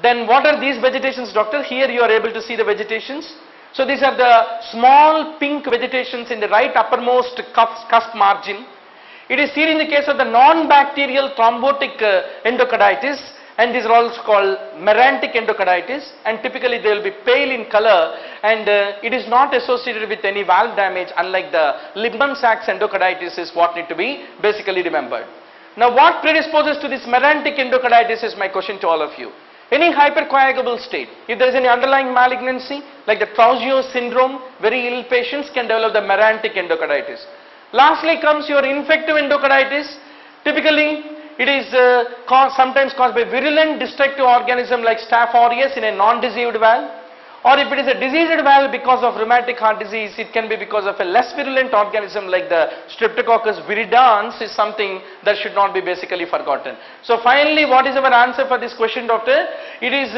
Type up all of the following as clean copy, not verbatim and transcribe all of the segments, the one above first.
Then what are these vegetations, doctor? Here you are able to see the vegetations. So these are the small pink vegetations in the right uppermost cusp margin. It is seen in the case of the non-bacterial thrombotic endocarditis, and these are also called merantic endocarditis, and typically they will be pale in color, and it is not associated with any valve damage, unlike the Libman-Sacks endocarditis is what need to be basically remembered. Now what predisposes to this merantic endocarditis is my question to all of you. Any hypercoagulable state, if there is any underlying malignancy like the Trousseau's syndrome, very ill patients can develop the merantic endocarditis. Lastly comes your infective endocarditis. Typically it is sometimes caused by virulent destructive organism like Staph aureus in a non-diseased valve, or if it is a diseased valve because of rheumatic heart disease, it can be because of a less virulent organism like the streptococcus viridans is something that should not be basically forgotten. So finally, what is our answer for this question, doctor? It is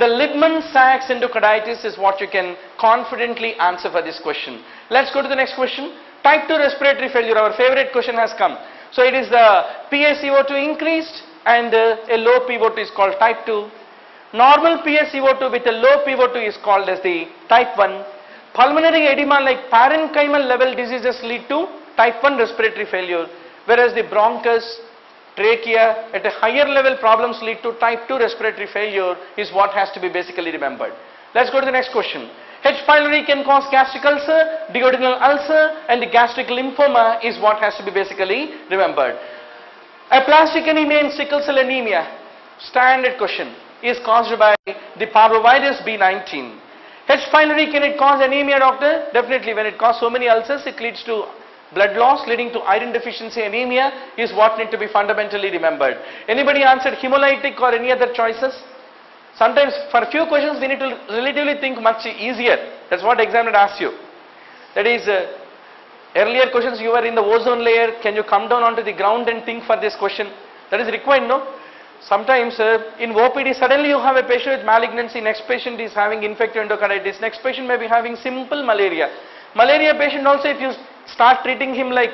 the Libman-Sacks endocarditis is what you can confidently answer for this question. Let's go to the next question. Type 2 respiratory failure, our favorite question has come. So it is the PaCO2 increased and a low PO2 is called type 2. Normal PaCO2 with a low PO2 is called as the type 1. Pulmonary edema like parenchymal level diseases lead to type 1 respiratory failure, whereas the bronchus, trachea at a higher level problems lead to type 2 respiratory failure is what has to be basically remembered. Let's go to the next question. H. pylori can cause gastric ulcer, duodenal ulcer, and the gastric lymphoma is what has to be basically remembered. Aplastic anemia and sickle cell anemia, standard question, is caused by the parvovirus B19. H. pylori, can it cause anemia, doctor? Definitely, when it causes so many ulcers, it leads to blood loss, leading to iron deficiency anemia is what need to be fundamentally remembered. Anybody answered hemolytic or any other choices? Sometimes for a few questions we need to relatively think much easier. That's what examiner asks you. That is, earlier questions you were in the ozone layer, can you come down onto the ground and think for this question? That is required, no? Sometimes in OPD suddenly you have a patient with malignancy, next patient is having infective endocarditis, next patient may be having simple malaria. Malaria patient also, if you start treating him like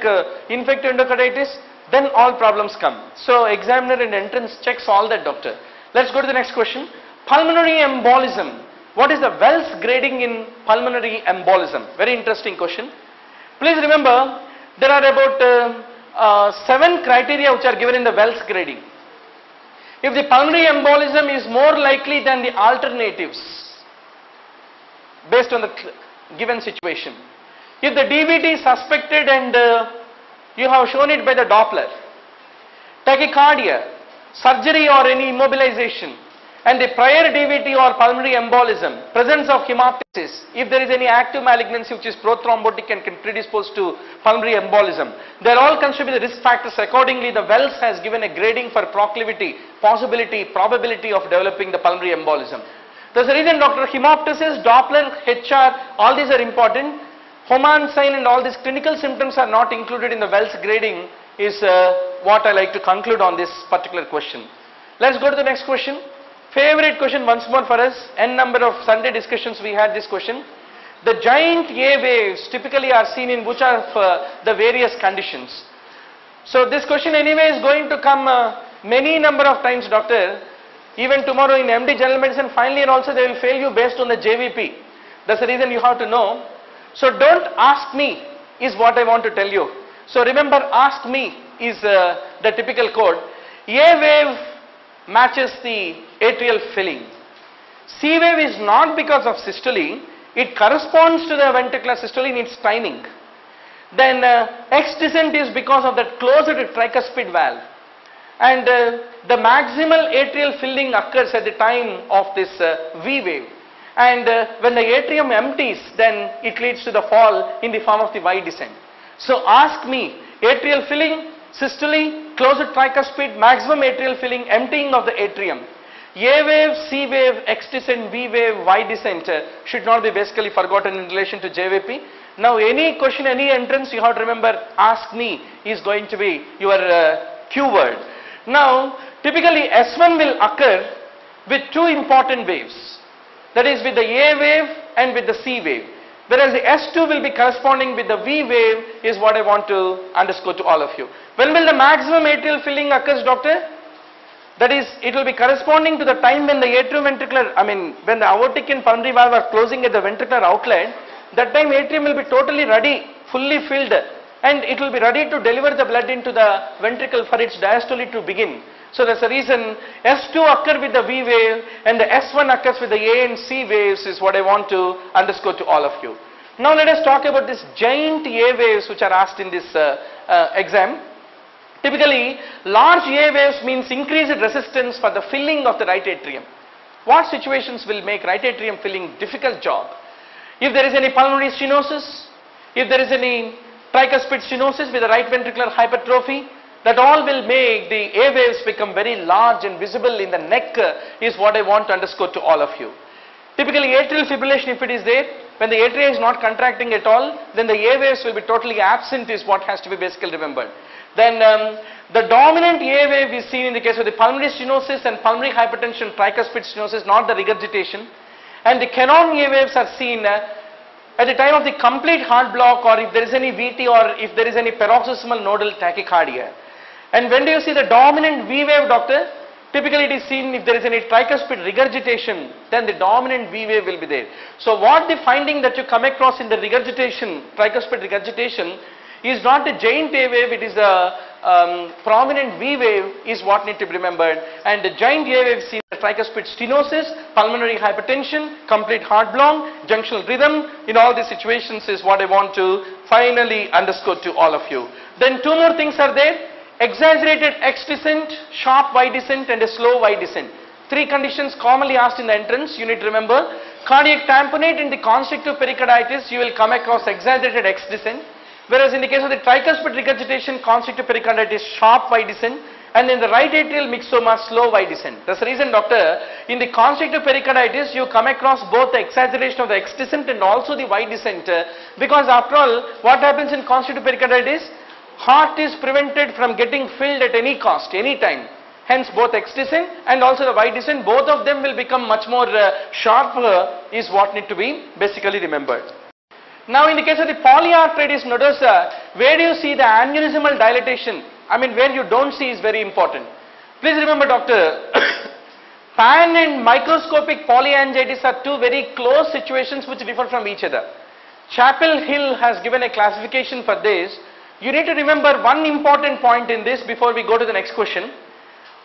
infective endocarditis, then all problems come. So examiner and entrance checks all that, doctor. Let's go to the next question. Pulmonary embolism. What is the Wells grading in pulmonary embolism? Very interesting question. Please remember, there are about 7 criteria which are given in the Wells grading. If the pulmonary embolism is more likely than the alternatives, based on the given situation. If the DVT is suspected and you have shown it by the Doppler, tachycardia, surgery or any immobilization, and the prior DVT or pulmonary embolism, presence of hemoptysis, if there is any active malignancy which is prothrombotic and can predispose to pulmonary embolism, they are all considered the risk factors. Accordingly, the Wells has given a grading for proclivity, possibility, probability of developing the pulmonary embolism. There's a reason, doctor, hemoptysis, Doppler, HR, all these are important. Homan sign and all these clinical symptoms are not included in the Wells grading is what I like to conclude on this particular question. Let's go to the next question. Favorite question once more for us. N number of Sunday discussions we had this question. The giant A waves typically are seen in which of the various conditions. So this question anyway is going to come many number of times, doctor. Even tomorrow in MD General Medicine finally, and also they will fail you based on the JVP. That's the reason you have to know. So don't ask me is what I want to tell you. So remember, ask me is the typical code. A wave matches the atrial filling. C wave is not because of systole. It corresponds to the ventricular systole in its timing. Then X descent is because of that closed tricuspid valve. And the maximal atrial filling occurs at the time of this V wave. And when the atrium empties, then it leads to the fall in the form of the Y descent. So ask me, atrial filling, systole, closed tricuspid, maximum atrial filling, emptying of the atrium. A wave, C wave, X descent, V wave, Y descent should not be basically forgotten in relation to JVP. Now any question, any entrance you have to remember, ask me is going to be your keyword. Now typically S1 will occur with 2 important waves. That is with the A wave and with the C wave. Whereas the S2 will be corresponding with the V wave is what I want to underscore to all of you. When will the maximum atrial filling occurs, doctor? That is, it will be corresponding to the time when the atrioventricular, when the aortic and pulmonary valve are closing at the ventricular outlet. That time atrium will be totally ready, fully filled, and it will be ready to deliver the blood into the ventricle for its diastole to begin. So that's the reason S2 occurs with the V wave and the S1 occurs with the A and C waves, is what I want to underscore to all of you. Now let us talk about this giant A waves which are asked in this exam. Typically, large A waves means increased resistance for the filling of the right atrium. What situations will make right atrium filling difficult job? If there is any pulmonary stenosis, if there is any tricuspid stenosis with the right ventricular hypertrophy, that all will make the A waves become very large and visible in the neck, is what I want to underscore to all of you. Typically, atrial fibrillation, if it is there, when the atria is not contracting at all, then the A waves will be totally absent, is what has to be basically remembered. Then the dominant A wave is seen in the case of the pulmonary stenosis and pulmonary hypertension, tricuspid stenosis, not the regurgitation. And the Canon A waves are seen at the time of the complete heart block, or if there is any VT, or if there is any paroxysmal nodal tachycardia. And when do you see the dominant V wave, doctor? Typically it is seen if there is any tricuspid regurgitation, then the dominant V wave will be there. So what the finding that you come across in the regurgitation, tricuspid regurgitation, is not a giant A wave, it is a prominent V wave, is what need to be remembered. And the giant A wave sees the tricuspid stenosis, pulmonary hypertension, complete heart block, junctional rhythm. In all these situations is what I want to finally underscore to all of you. Then two more things are there. Exaggerated X descent, sharp Y descent, and a slow Y descent. Three conditions commonly asked in the entrance, you need to remember. Cardiac tamponade and the constrictive pericarditis, you will come across exaggerated X descent. Whereas in the case of the tricuspid regurgitation, constrictive pericarditis, sharp Y descent, and in the right atrial myxoma, slow Y descent. That's the reason, doctor, in the constrictive pericarditis, you come across both the exaggeration of the X descent and also the Y descent. Because after all, what happens in constrictive pericarditis? Heart is prevented from getting filled at any cost, any time. Hence, both X descent and also the Y descent, both of them will become much more sharper, is what need to be basically remembered. Now, in the case of the polyarteritis nodosa, where do you see the aneurysmal dilatation? Where you don't see is very important. Please remember, doctor, pan and microscopic polyangiitis are two very close situations which differ from each other. Chapel Hill has given a classification for this. You need to remember one important point in this before we go to the next question.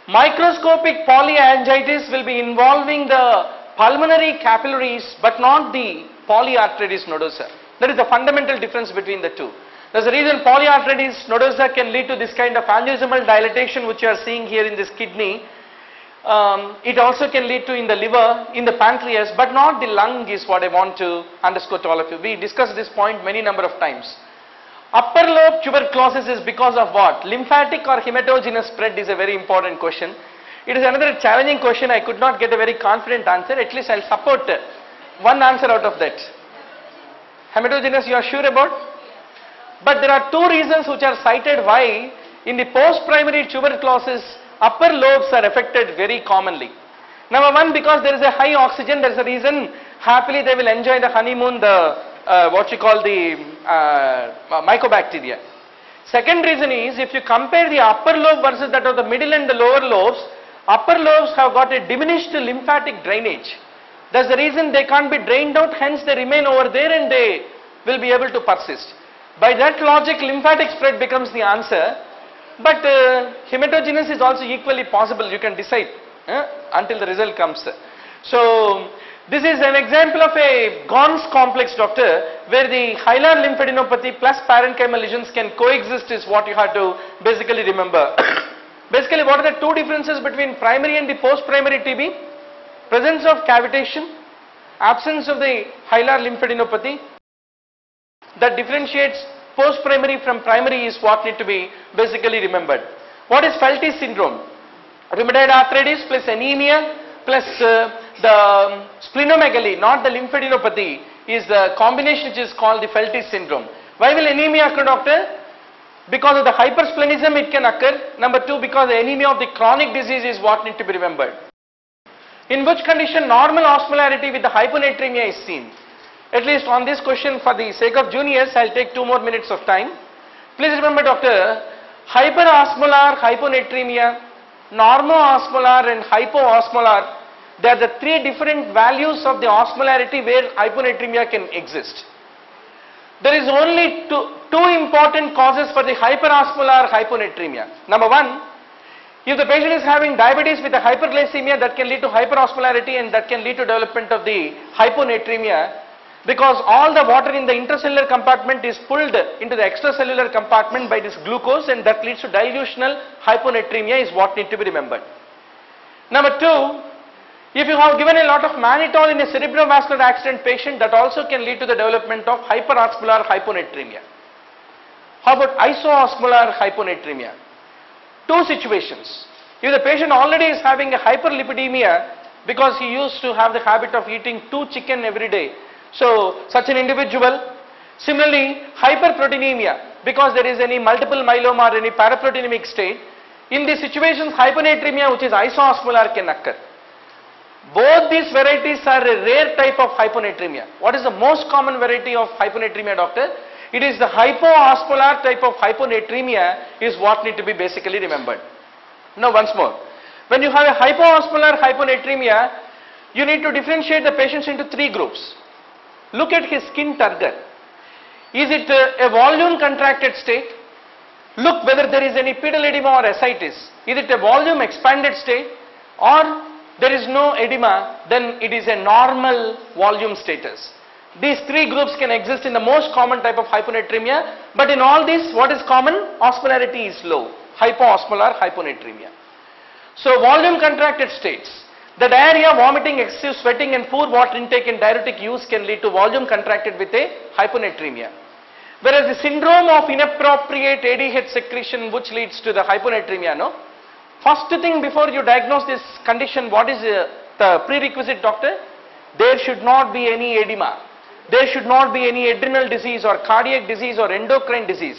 Microscopic polyangiitis will be involving the pulmonary capillaries but not the polyarteritis nodosa. That is the fundamental difference between the two. That's the reason polyarteritis nodosa can lead to this kind of aneurysmal dilatation which you are seeing here in this kidney. It also can lead to in the liver, in the pancreas, but not the lung, is what I want to underscore to all of you. We discussed this point many number of times. Upper lobe tuberculosis is because of what? Lymphatic or hematogenous spread is a very important question. It is another challenging question. I could not get a very confident answer. At least I'll support one answer out of that. Hematogenous, you are sure about? But there are two reasons which are cited why in the post-primary tuberculosis, upper lobes are affected very commonly. Number one, because there is a high oxygen, that's the reason happily they will enjoy the honeymoon, the mycobacteria. Second reason is, if you compare the upper lobe versus that of the middle and the lower lobes, upper lobes have got a diminished lymphatic drainage. That's the reason they can't be drained out, hence they remain over there and they will be able to persist. By that logic, lymphatic spread becomes the answer. But hematogenous is also equally possible, you can decide until the result comes. So, this is an example of a Ghon complex, doctor, where the hilar lymphadenopathy plus parenchymal lesions can coexist, is what you have to basically remember. Basically, what are the two differences between primary and the post-primary TB? Presence of cavitation, absence of the hilar lymphadenopathy. That differentiates post-primary from primary, is what need to be basically remembered. What is Felty's syndrome? Rheumatoid arthritis plus anemia plus the splenomegaly, not the lymphadenopathy, is the combination which is called the Felty's syndrome. Why will anemia occur, doctor? Because of the hypersplenism it can occur. Number two, because the anemia of the chronic disease is what need to be remembered. In which condition normal osmolarity with the hyponatremia is seen? At least on this question, for the sake of juniors, I'll take 2 more minutes of time. Please remember, doctor, hyperosmolar hyponatremia, normoosmolar and hypoosmolar, they are the three different values of the osmolarity where hyponatremia can exist. There is only two important causes for the hyperosmolar hyponatremia. Number one, if the patient is having diabetes with a hyperglycemia, that can lead to hyperosmolarity and that can lead to development of the hyponatremia, because all the water in the intracellular compartment is pulled into the extracellular compartment by this glucose, and that leads to dilutional hyponatremia is what need to be remembered. Number two, if you have given a lot of mannitol in a cerebrovascular accident patient, that also can lead to the development of hyperosmolar hyponatremia. How about isoosmolar hyponatremia? Two situations. If the patient already is having a hyperlipidemia because he used to have the habit of eating 2 chicken every day, so such an individual. Similarly, hyperproteinemia, because there is any multiple myeloma or any paraproteinemic state. In these situations, hyponatremia, which is isoosmolar, can occur. Both these varieties are a rare type of hyponatremia. What is the most common variety of hyponatremia, doctor? It is the hypoosmolar type of hyponatremia is what need to be basically remembered. Now once more, when you have a hypoosmolar hyponatremia, you need to differentiate the patients into 3 groups. Look at his skin turgor. Is it a volume contracted state? Look whether there is any pedal edema or ascites. Is it a volume expanded state? Or there is no edema, then it is a normal volume status. These 3 groups can exist in the most common type of hyponatremia, but in all these, what is common? Osmolarity is low, hypoosmolar hyponatremia. So volume contracted states, the diarrhea, vomiting, excessive sweating and poor water intake and diuretic use can lead to volume contracted with a hyponatremia. Whereas the syndrome of inappropriate ADH secretion, which leads to the hyponatremia, no? First thing before you diagnose this condition, what is the prerequisite, doctor? There should not be any edema. There should not be any adrenal disease or cardiac disease or endocrine disease.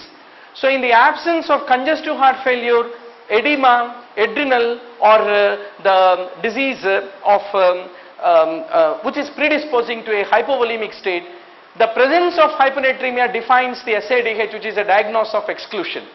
So in the absence of congestive heart failure, edema, adrenal or the disease of which is predisposing to a hypovolemic state, the presence of hyponatremia defines the SADH, which is a diagnosis of exclusion.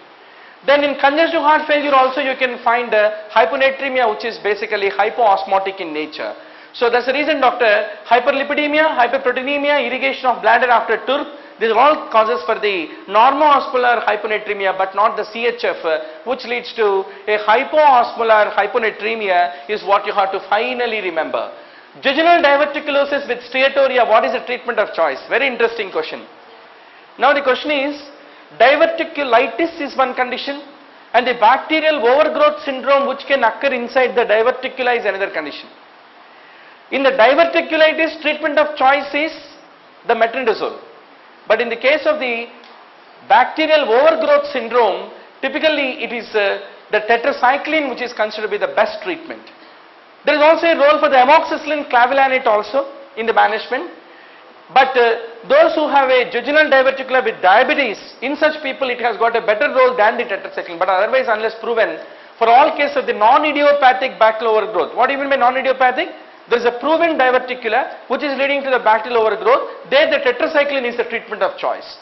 Then in congestive heart failure also you can find hyponatremia, which is basically hypoosmotic in nature. So that's the reason, doctor, hyperlipidemia, hyperproteinemia, irrigation of bladder after TURP, these are all causes for the normoosmolar hyponatremia, but not the CHF, which leads to a hypoosmolar hyponatremia is what you have to finally remember. Jejunal diverticulosis with steatorrhea, what is the treatment of choice? Very interesting question. Now the question is, diverticulitis is one condition, and the bacterial overgrowth syndrome, which can occur inside the diverticula, is another condition. In the diverticulitis, treatment of choice is the metronidazole, but in the case of the bacterial overgrowth syndrome, typically it is the tetracycline, which is considered to be the best treatment. There is also a role for the amoxicillin clavulanate also in the management. But those who have a jejunal diverticular with diabetes, in such people it has got a better role than the tetracycline. But otherwise, unless proven, for all cases of the non-idiopathic bacterial overgrowth. What do you mean by non-idiopathic? There is a proven diverticular which is leading to the bacterial overgrowth. There the tetracycline is the treatment of choice.